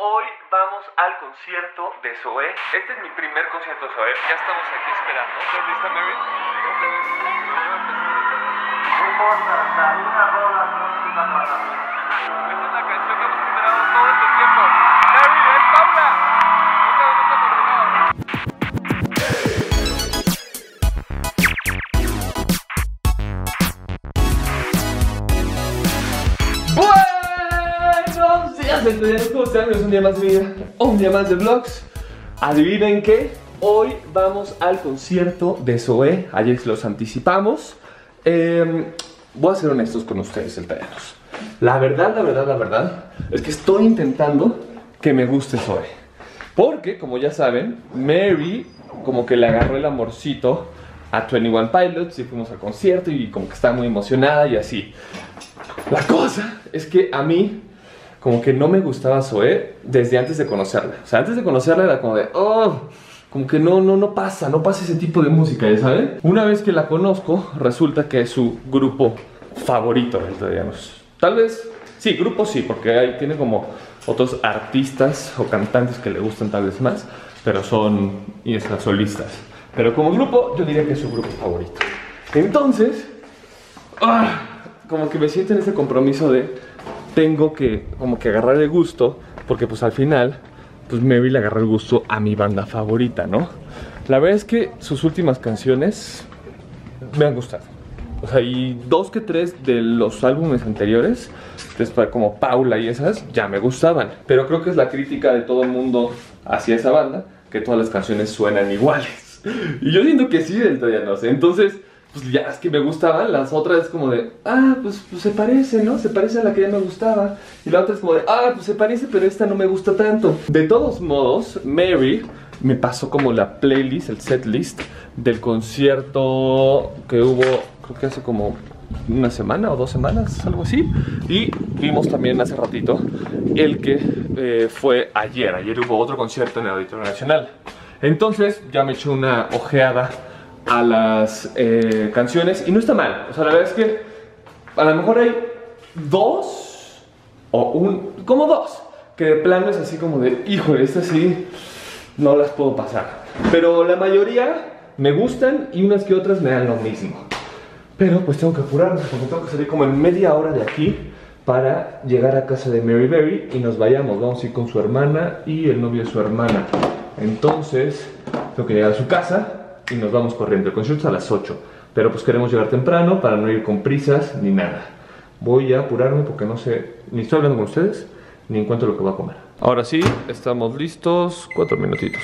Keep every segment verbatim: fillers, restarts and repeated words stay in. Hoy vamos al concierto de Zoé. Este es mi primer concierto de Zoé. Ya estamos aquí esperando. ¿Estás lista, Mary? No importa, una rola música para mí. Esta es la canción que hemos esperado todo este tiempo. Mary, es Paula. Nunca nos hemos emocionado. ¿Cómo están? Es un día más de vida, un día más de vlogs. Adivinen qué, hoy vamos al concierto de Zoé. Ayer se los anticipamos. eh, Voy a ser honestos con ustedes, celtayanos. La verdad, la verdad, la verdad es que estoy intentando que me guste Zoé, porque, como ya saben, Mary como que le agarró el amorcito a Twenty One Pilots y fuimos al concierto y como que estaba muy emocionada y así. La cosa es que a mí como que no me gustaba Zoé desde antes de conocerla. O sea, antes de conocerla era como de, oh, como que no, no, no pasa, no pasa ese tipo de música, ¿ya saben? Una vez que la conozco, resulta que es su grupo favorito, digamos. Tal vez, sí, grupo sí, porque ahí tiene como otros artistas o cantantes que le gustan tal vez más, pero son y es, las solistas. Pero como grupo, yo diría que es su grupo favorito. Entonces, oh, como que me siento en ese compromiso de tengo que como que agarrar el gusto, porque pues al final pues Mary le agarró el gusto a mi banda favorita, ¿no? La verdad es que sus últimas canciones me han gustado. O sea, y dos que tres de los álbumes anteriores, como Paula y esas, ya me gustaban. Pero creo que es la crítica de todo el mundo hacia esa banda, que todas las canciones suenan iguales. Y yo siento que sí, todavía no sé. Entonces, pues ya las que me gustaban, las otras es como de, ah, pues, pues se parece, ¿no? Se parece a la que ya me gustaba. Y la otra es como de, ah, pues se parece, pero esta no me gusta tanto. De todos modos, Mary me pasó como la playlist, el setlist del concierto que hubo, creo que hace como una semana o dos semanas, algo así. Y vimos también hace ratito el que eh, fue ayer. Ayer hubo otro concierto en el Auditorio Nacional. Entonces ya me eché una ojeada a las eh, canciones y no está mal. O sea, la verdad es que a lo mejor hay dos o un, como dos que de plano es así como de, híjole, estas sí no las puedo pasar, pero la mayoría me gustan y unas que otras me dan lo mismo. Pero pues tengo que apurarme porque tengo que salir como en media hora de aquí para llegar a casa de Mary Berry y nos vayamos, vamos a ir con su hermana y el novio de su hermana. Entonces tengo que llegar a su casa y nos vamos corriendo. El concierto es a las ocho, pero pues queremos llegar temprano para no ir con prisas ni nada. Voy a apurarme porque no sé, ni estoy hablando con ustedes, ni encuentro lo que voy a comer. Ahora sí, estamos listos. Cuatro minutitos.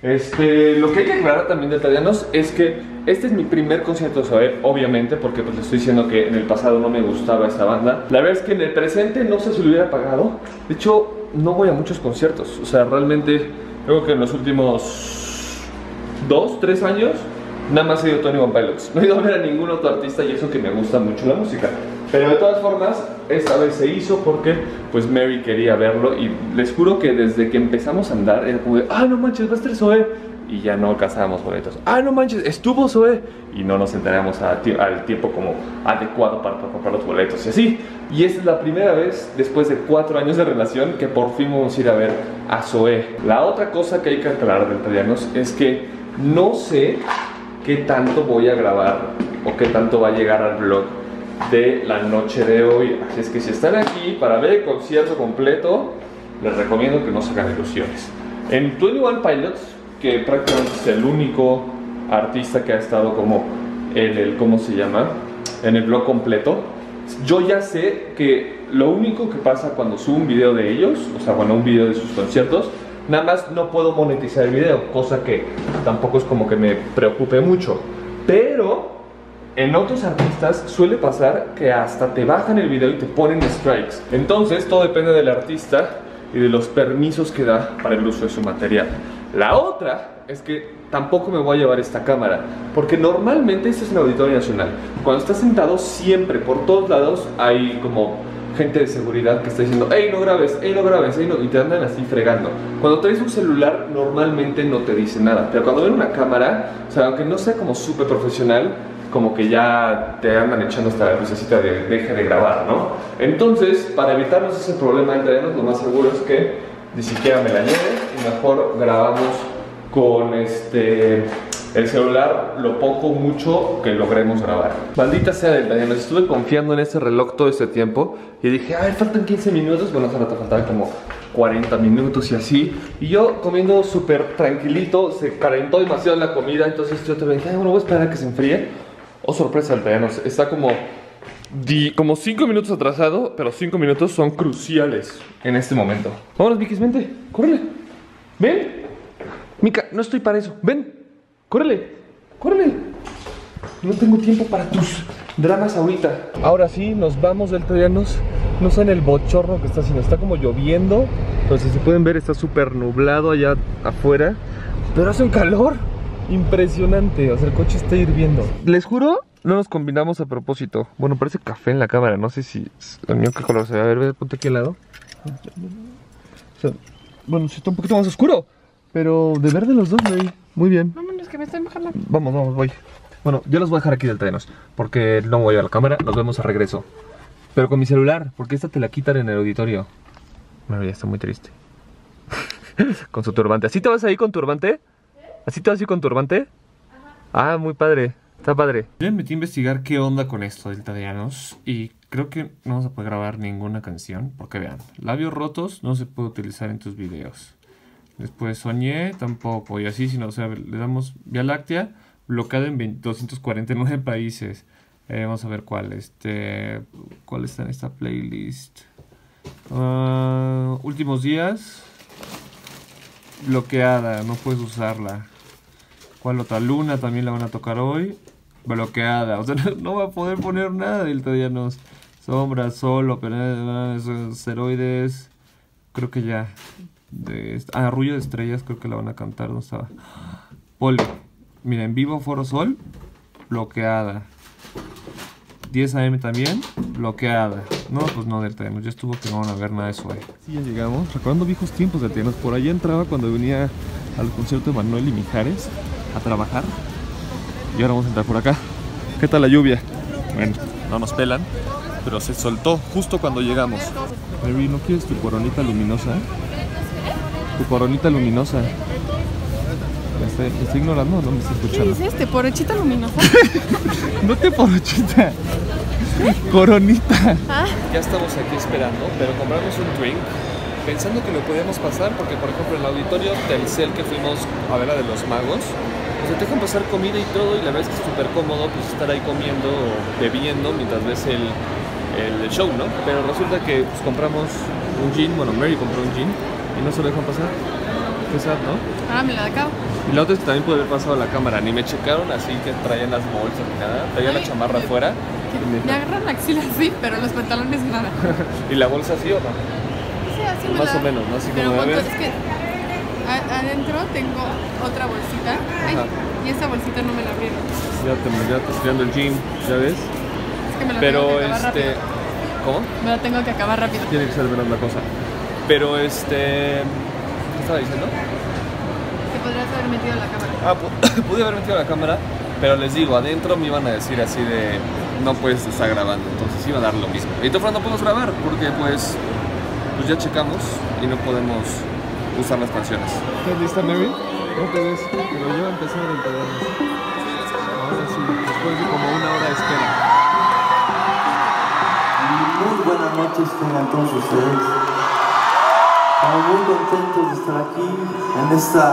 Este, lo que hay que aclarar también, detallarnos, es que este es mi primer concierto de Zoé, obviamente, porque pues les estoy diciendo que en el pasado no me gustaba esta banda. La verdad es que en el presente no sé si lo hubiera pagado. De hecho, no voy a muchos conciertos. O sea, realmente, creo que en los últimos dos, tres años, nada más he ido a Twenty One Pilots. No he ido a ver a ningún otro artista y eso que me gusta mucho la música. Pero de todas formas, esta vez se hizo porque pues Mary quería verlo y les juro que desde que empezamos a andar era como de, ah, no manches, va a estar Zoé. Y ya no alcanzábamos boletos. Ah, no manches, estuvo Zoé. Y no nos enteramos a tie al tiempo como adecuado para, para comprar los boletos y así. Y esta es la primera vez después de cuatro años de relación que por fin vamos a ir a ver a Zoé. La otra cosa que hay que aclarar, detallarnos, es que no sé qué tanto voy a grabar o qué tanto va a llegar al vlog de la noche de hoy. Así es que si están aquí para ver el concierto completo, les recomiendo que no se hagan ilusiones. En Twenty One Pilots, que prácticamente es el único artista que ha estado como en el, ¿cómo se llama?, en el vlog completo, yo ya sé que lo único que pasa cuando subo un video de ellos, o sea, bueno, un video de sus conciertos, nada más no puedo monetizar el video, cosa que tampoco es como que me preocupe mucho. Pero en otros artistas suele pasar que hasta te bajan el video y te ponen strikes. Entonces todo depende del artista y de los permisos que da para el uso de su material. La otra es que tampoco me voy a llevar esta cámara, porque normalmente esto es en Auditorio Nacional. Cuando estás sentado siempre, por todos lados, hay como gente de seguridad que está diciendo, hey, no grabes, hey, no grabes, hey, no, y te andan así fregando. Cuando traes un celular normalmente no te dice nada, pero cuando ven una cámara, o sea, aunque no sea como súper profesional, como que ya te andan echando hasta la lucecita de deje de grabar, ¿no? Entonces, para evitarnos ese problema, entre ellos, lo más seguro es que ni siquiera me la lleve y mejor grabamos con este el celular lo poco mucho que logremos grabar. Maldita sea del daño, nos estuve confiando en ese reloj todo este tiempo y dije, a ver, faltan quince minutos, bueno, hace rato faltaban como cuarenta minutos y así, y yo comiendo súper tranquilito, se calentó demasiado la comida, entonces yo te dije, ay, bueno, voy a esperar a que se enfríe. Oh, sorpresa, el daño está como Di, como cinco minutos atrasado, pero cinco minutos son cruciales en este momento. Vámonos, Vikis, vente, córrele. Ven, Mika, no estoy para eso, ven, córrele, córrele. No tengo tiempo para tus dramas ahorita. Ahora sí, nos vamos del Troyanos. No saben el bochorno que está haciendo, está como lloviendo. Entonces, si pueden ver, está súper nublado allá afuera, pero hace un calor impresionante, o sea, el coche está hirviendo. Les juro, no nos combinamos a propósito. Bueno, parece café en la cámara, no sé si el mío qué color se ve. A ver, ponte aquí al lado. O sea, bueno, sí está un poquito más oscuro, pero de verde los dos, ¿no? Muy bien. Vámonos, que me están bajando. Vamos, vamos, voy. Bueno, yo los voy a dejar aquí del Trenos, porque no voy a la cámara, nos vemos a regreso. Pero con mi celular, porque esta te la quitan en el auditorio. Bueno, ya está muy triste. Con su turbante. ¿Así te vas a ir con turbante? ¿Así te vas a ir con turbante? Ajá. Ah, muy padre. Está padre. Yo me metí a investigar qué onda con esto del Tadianos y creo que no vamos a poder grabar ninguna canción porque vean, labios rotos no se puede utilizar en tus videos. Después soñé, tampoco, y así, sino, o sea, le damos Vía Láctea, bloqueada en doscientos cuarenta y nueve países. Eh, vamos a ver cuál, este, cuál está en esta playlist. Uh, últimos días, bloqueada, no puedes usarla. ¿Cuál otra? Luna también la van a tocar hoy. Bloqueada. O sea, no, no va a poder poner nada del Tadianos. Sombra, sol, asteroides. Creo que ya. De, ah, Arrullo de Estrellas, creo que la van a cantar. ¿Dónde estaba? Poli. Mira, en vivo, Foro Sol. Bloqueada. diez a m también. Bloqueada. No, pues no del Tadianos. Ya estuvo que no van a ver nada de eso hoy. Sí, ya llegamos. Recordando viejos tiempos de Tadianos. Por ahí entraba cuando venía al concierto de Manuel y Mijares a trabajar, y ahora vamos a entrar por acá. ¿Qué tal la lluvia? Bueno, no nos pelan, pero se soltó justo cuando llegamos. Mary, ¿no quieres tu coronita luminosa? Tu coronita luminosa. ¿Me está, me está ignorando o no me está escuchando? ¿Qué dices? ¿Te porochita luminosa? No te porochita, coronita. ¿Ah? Ya estamos aquí esperando, pero compramos un drink pensando que lo podíamos pasar porque, por ejemplo, el auditorio Telcel que fuimos a ver la de los magos, pues te dejan pasar comida y todo, y la verdad es que es súper cómodo pues estar ahí comiendo o bebiendo mientras ves el, el show, ¿no? Pero resulta que pues, compramos un gin, bueno, Mary compró un gin y no se lo dejan pasar. Qué sad, ¿no? Ah, me la acabo. Y la otra es que también puede haber pasado la cámara, ni me checaron, así que traían las bolsas ni nada, traían la chamarra afuera. Me, me agarran la axila así, pero los pantalones nada. ¿Y la bolsa sí o no? Sí, así más la... o menos, ¿no? Así pero como es que adentro tengo otra bolsita. Ay, y esa bolsita no me la abrieron. Ya te ya estás tirando el gym, ¿ya ves? Es que me la Pero tengo que acabar este. Rápido. ¿Cómo? Me la tengo que acabar rápido. Tiene que ser verás la cosa. Pero este. ¿Qué estaba diciendo? Que podrías haber metido la cámara. Ah, pu pude haber metido la cámara, pero les digo, adentro me iban a decir así de no puedes estar grabando. Entonces iba a dar lo mismo. Y tú, Fran, no podemos grabar, porque pues, pues ya checamos y no podemos usar las canciones. ¿Estás lista, Mary? No te ves, pero yo voy a empezar a entrar. Ahora sí, después de como una hora de espera. Muy buenas noches tengan todos ustedes. Estamos muy contentos de estar aquí en esta,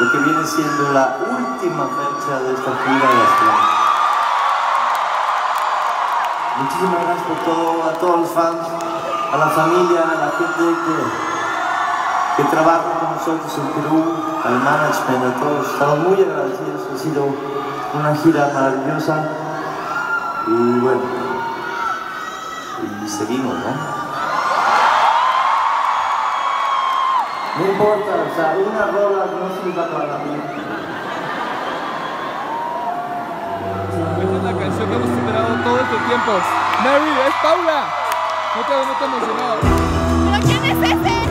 lo que viene siendo la última fecha de esta gira de Asturias. Muchísimas gracias por todo, a todos los fans, a la familia, a la gente que que trabajan con nosotros en Perú, al management, a todos. Estamos muy agradecidos, ha sido una gira maravillosa y bueno, y seguimos, ¿no? No importa, o sea, una rola no se va para la mía. Esta es la canción que hemos esperado todo este tiempo. Mary, es Paula. No te no te emocionado. ¿Pero quién es ese?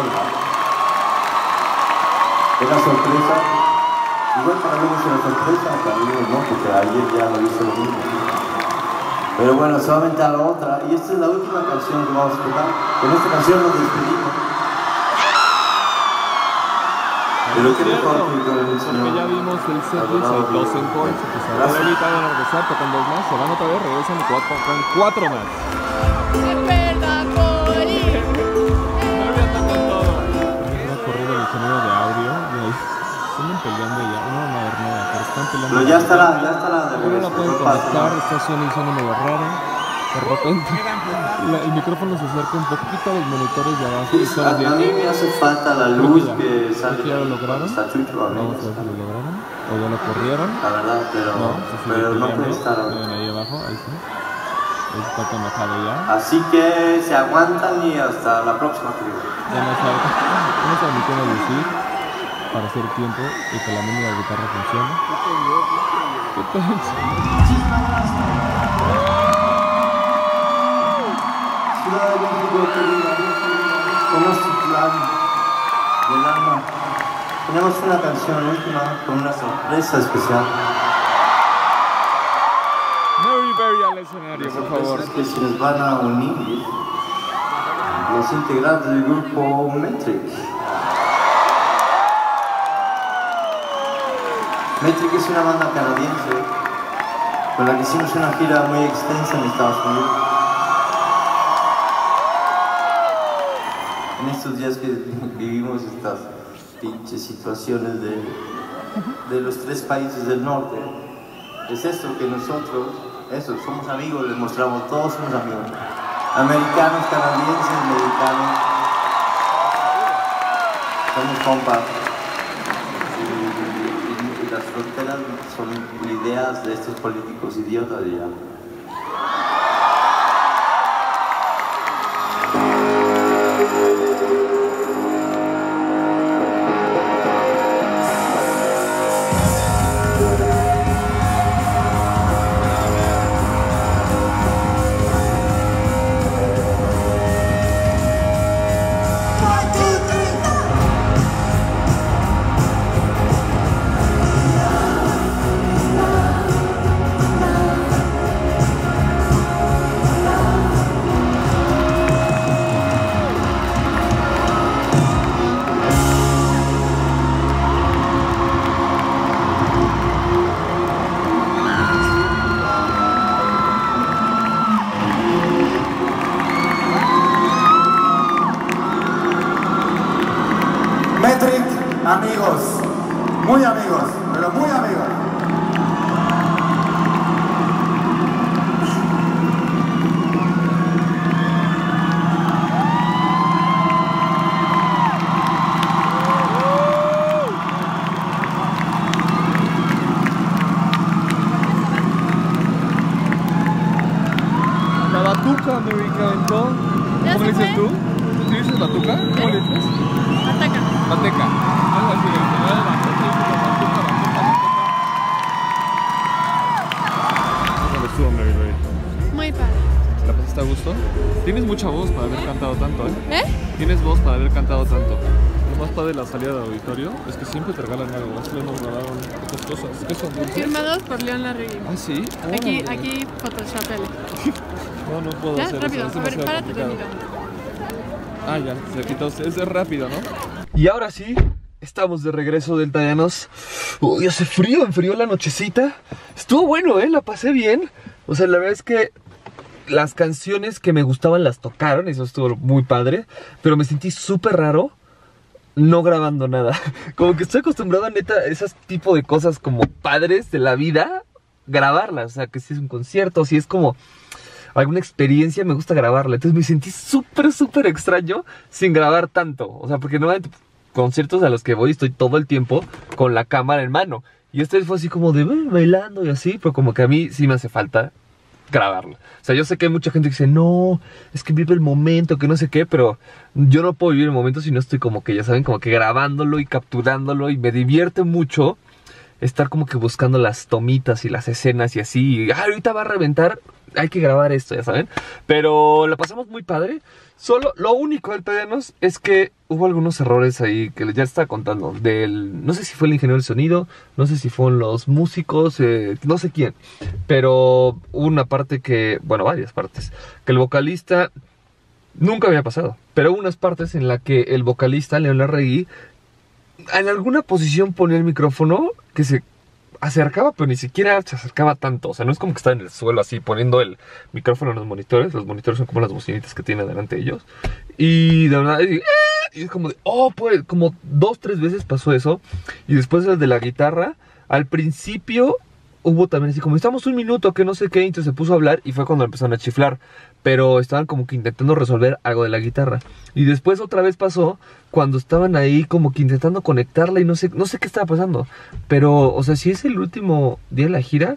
Paula. Una sorpresa, igual para mí no es una sorpresa, para mí no, porque ayer ya lo hice lo mismo. Pero bueno, solamente a la otra, y esta es la última canción que vamos a tocar. Con esta canción nos despedimos. Pero qué mejor que con el señor. Porque ya vimos el setlist, hay dos en corte, que se van a evitar a regresar, tocan dos más, se van otra vez, regresan y tocan cuatro más. Peleando ya, no van a ver nada, pero están peleando. Pero ya estará, ya estará de nuevo. No la pueden conectar, está sonando medio raro. De repente, la, el micrófono se acerca un poquito a los monitores de abajo. Y solo a, a mí me hace falta la luz que, que, que sale. Ya lo lograron. Está chucho, ¿no? Vamos a ver si lo lograron. O ya lo corrieron. La verdad, pero no, sí, sí, pero no puede estar ahí abajo, ahí está. Está tan bajado ya. Así que se aguantan y hasta la próxima, creo. Ya no saben. No saben qué nos decir. Para hacer tiempo y que la mano de la guitarra funcione. ¿Qué tal? Muchísimas gracias. Ciudad de México, querida, como Citlán, del alma. Tenemos una canción última con una sorpresa especial. Mary Berry al escenario, por favor. Que se les van a unir los integrantes del grupo Metric. Metric es una banda canadiense con la que hicimos una gira muy extensa en Estados Unidos. En estos días que vivimos estas pinches situaciones de, de los tres países del norte, es esto que nosotros, eso, somos amigos, les mostramos, todos somos amigos. Americanos, canadienses, mexicanos, somos compas. Las fronteras son ideas de estos políticos idiotas ya. Amigos, muy amigos, pero muy amigos. La batuca, América, entonces. ¿Cómo le dices tú? ¿Tú dices batuca? ¿Cómo le dices? Bateca. Bateca. Muy padre. ¿La pasaste a gusto? Tienes mucha voz para haber cantado tanto, ¿eh? ¿Eh? Tienes voz para haber cantado tanto. Lo más padre de la salida del auditorio es que siempre te regalan algo. Más que nos regalaron estas cosas. ¿Qué son dulces? Firmados por León Larregui. ¿Ah, sí? Oh, aquí, no, aquí, photoshopele. No, no puedo. Ya, hacer rápido. Eso, a ver, párate, termino. Ah, ya, se quitó. Es rápido, ¿no? Y ahora sí. Estamos de regreso del Tallanos. Uy, hace frío, enfrió la nochecita. Estuvo bueno, ¿eh? La pasé bien. O sea, la verdad es que las canciones que me gustaban las tocaron. Eso estuvo muy padre. Pero me sentí súper raro no grabando nada. Como que estoy acostumbrado a neta esas tipo de cosas como padres de la vida, grabarlas. O sea, que si es un concierto, si es como alguna experiencia, me gusta grabarla. Entonces me sentí súper, súper extraño sin grabar tanto. O sea, porque normalmente conciertos a los que voy estoy todo el tiempo con la cámara en mano. Y este fue así como de bailando y así, pero como que a mí sí me hace falta grabarla. O sea, yo sé que hay mucha gente que dice, no, es que vive el momento, que no sé qué, pero yo no puedo vivir el momento si no estoy como que, ya saben, como que grabándolo y capturándolo. Y me divierte mucho estar como que buscando las tomitas y las escenas y así. Y, ah, ahorita va a reventar. hay que grabar esto, ya saben. Pero la pasamos muy padre. Solo, lo único del P D N es que hubo algunos errores ahí que ya estaba contando. Del, no sé si fue el ingeniero del sonido, no sé si fueron los músicos, eh, no sé quién. Pero hubo una parte que, bueno, varias partes, que el vocalista nunca había pasado. Pero hubo unas partes en las que el vocalista, León Larregui, en alguna posición ponía el micrófono que se acercaba, pero ni siquiera se acercaba tanto. O sea, no es como que está en el suelo así poniendo el micrófono en los monitores. Los monitores son como las bocinitas que tienen delante de ellos. Y de verdad, y, y es como de, oh, pues, como dos, tres veces pasó eso. Y después el de la guitarra, al principio hubo también así como, estamos un minuto, que no sé qué. Entonces se puso a hablar y fue cuando empezaron a chiflar. Pero estaban como que intentando resolver algo de la guitarra. Y después otra vez pasó cuando estaban ahí como que intentando conectarla y no sé, no sé qué estaba pasando. Pero, o sea, si es el último día de la gira,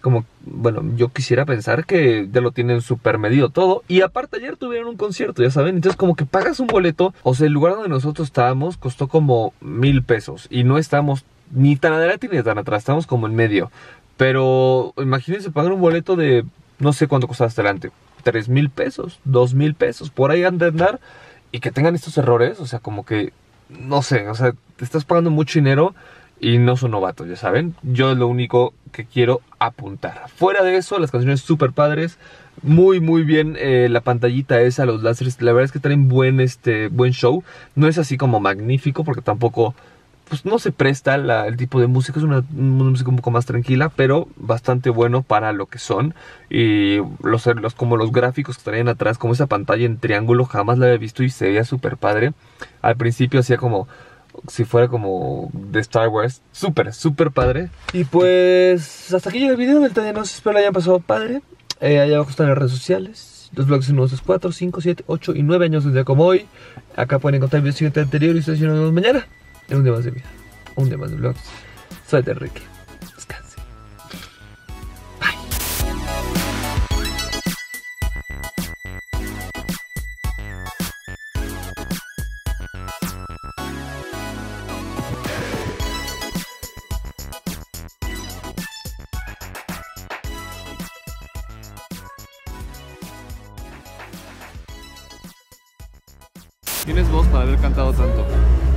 como, bueno, yo quisiera pensar que ya lo tienen súper medido todo. Y aparte ayer tuvieron un concierto, ya saben. Entonces como que pagas un boleto. O sea, el lugar donde nosotros estábamos costó como mil pesos. Y no estábamos ni tan adelante ni tan atrás, estábamos como en medio. Pero imagínense pagar un boleto de, no sé cuánto costaba hasta adelante, tres mil pesos, dos mil pesos, por ahí han de andar, y que tengan estos errores, o sea, como que, no sé, o sea, te estás pagando mucho dinero y no son novatos, ya saben. Yo es lo único que quiero apuntar. Fuera de eso, las canciones súper padres, muy muy bien, eh, la pantallita esa, los láseres, la verdad es que traen buen, este, buen show. No es así como magnífico, porque tampoco, pues no se presta la, el tipo de música, es una, una música un poco más tranquila, pero bastante bueno para lo que son. Y los, los, como los gráficos que traían atrás, como esa pantalla en triángulo, jamás la había visto y se veía súper padre. Al principio hacía como si fuera como de Star Wars, súper, súper padre. Y pues hasta aquí llega el video del T D N, espero lo hayan pasado padre. Eh, allá abajo están las redes sociales. Los blogs son los cuatro, cinco, siete, ocho y nueve años desde como hoy. Acá pueden encontrar el video siguiente anterior y ustedes nos vemos mañana. En un día más de vida, un día más de vlogs. Soy de Ricky. ¿Tienes voz para haber cantado tanto?